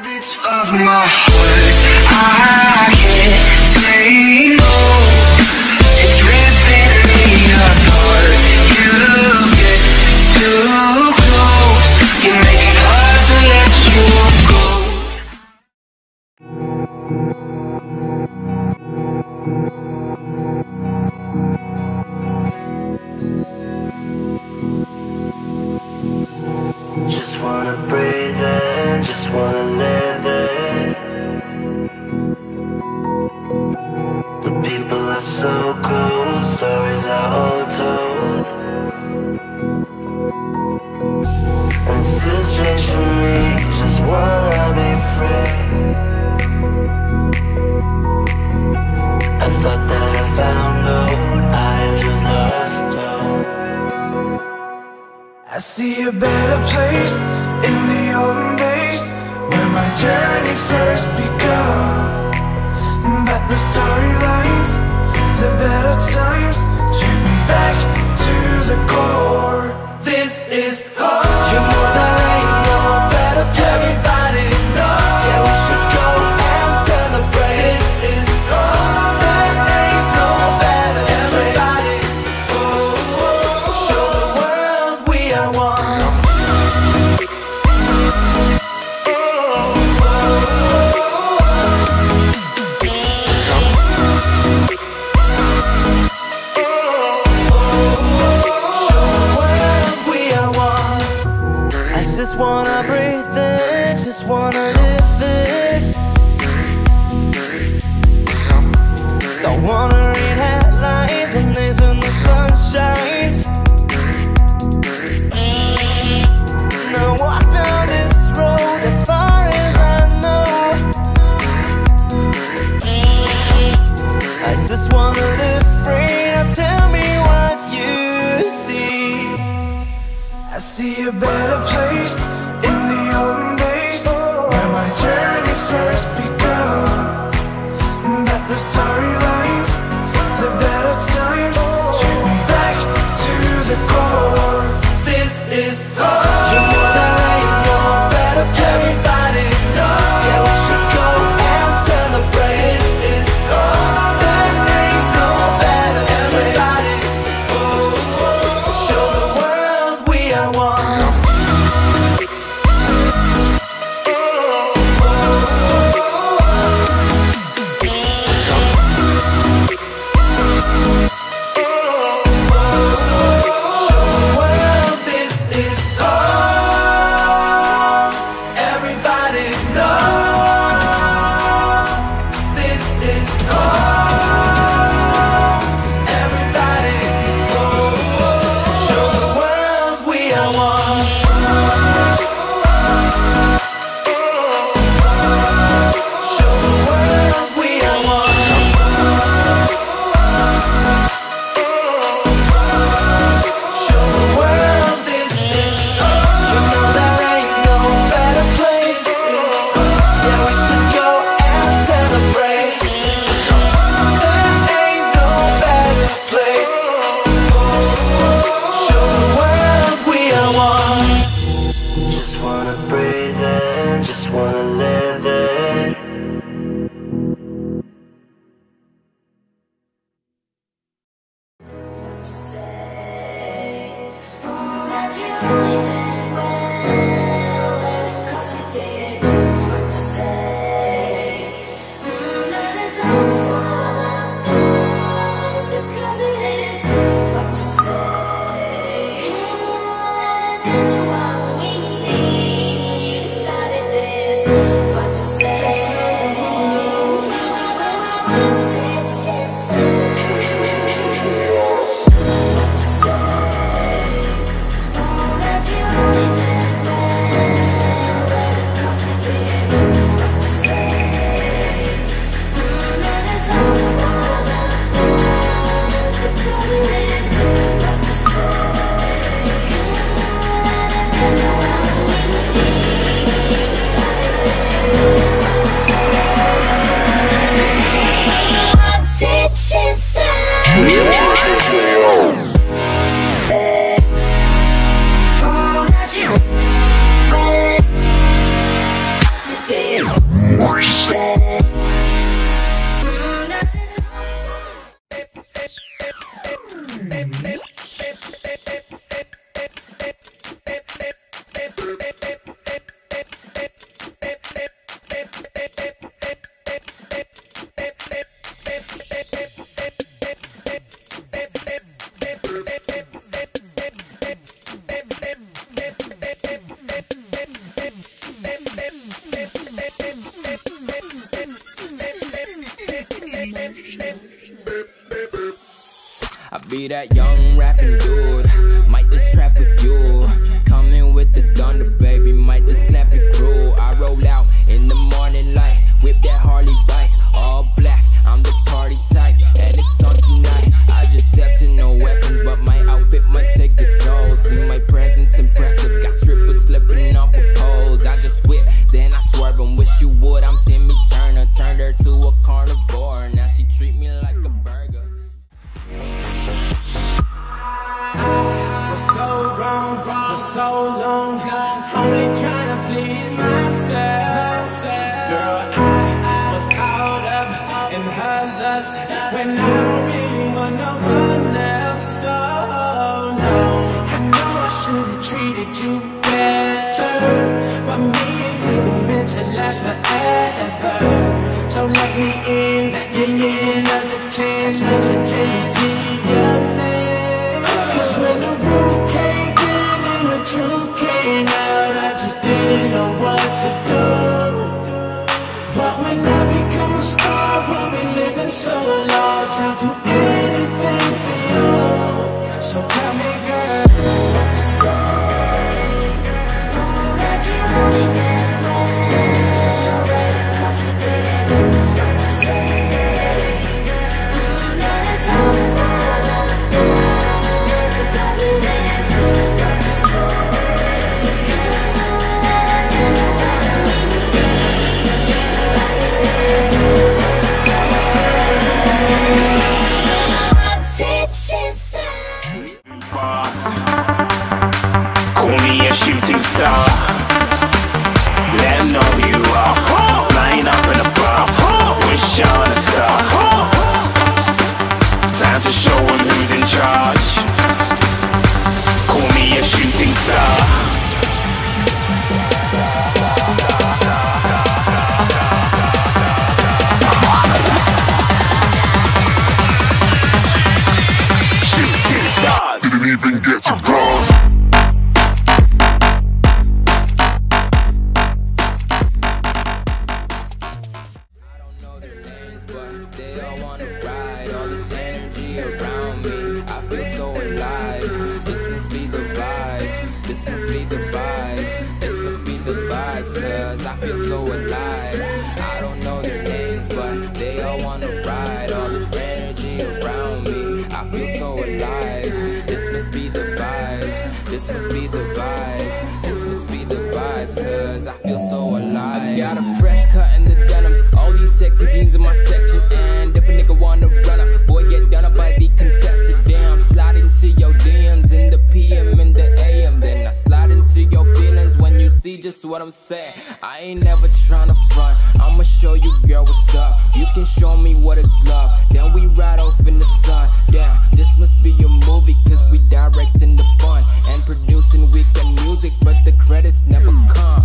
Habits of my heart, I can't say no. It's ripping me apart. You get too close. You make it hard to let you go. Just wanna breathe in, just wanna live it. The people are so cold, stories are all told. And it's too strange for me, just wanna be free. I thought that I found hope, I just lost hope. I see a better place in the olden days, when my journey first began. But the storylines, the better times, took me back to the core. This is home. You know that I know better place. Everybody know. Yeah, we should go and celebrate. This is home. That ain't no better place. Everybody, oh, oh, oh. Show the world we are one. Wanna breathe it, just wanna live it. Don't wanna read headlines and days when the sun shines. Now walk down this road as far as I know. I just wanna live free, now tell me what you see. I see a better place. Just wanna live it. What you say? That you only meant well, but 'cause you did. What you say? That it's all for the best, because it is. What you say? That it is what we need. What did what you said. I be that young rapping dude, might just trap with you. Coming with the thunder, baby, might just clap it crew. I roll out in the morning light, whip that Harley bike, all black. I'm the party type, and it's on tonight. I just stepped in, no weapons, but my outfit might take the soul. See my presence impressive, got strippers slipping off the poles. I just whip, then I swerve and wish you would. I'm Timmy Turner, turned her to a carnivore. Now she treat me like a burger. So long, only trying to please myself. Girl, I was caught up in her lust when I don't really want no one else. So no, I know I should have treated you better, but me and you were meant to last forever. So let me in, give me another chance, make a change, yeah, man. 'Cause when the roof came, truth came out, I just didn't know what to do. But when I become a star, I'll be living so large, I'll do anything for you. So tell me, girl, what you say? That you only get away 'cause you did what you say. That it's all for it's because you did what you say. Just what I'm saying, I ain't never tryna front. I'ma show you, girl, what's up. You can show me what it's love. Then we ride off in the sun. Damn, this must be a movie, 'cause we directing the fun and producing weekend music, but the credits never come.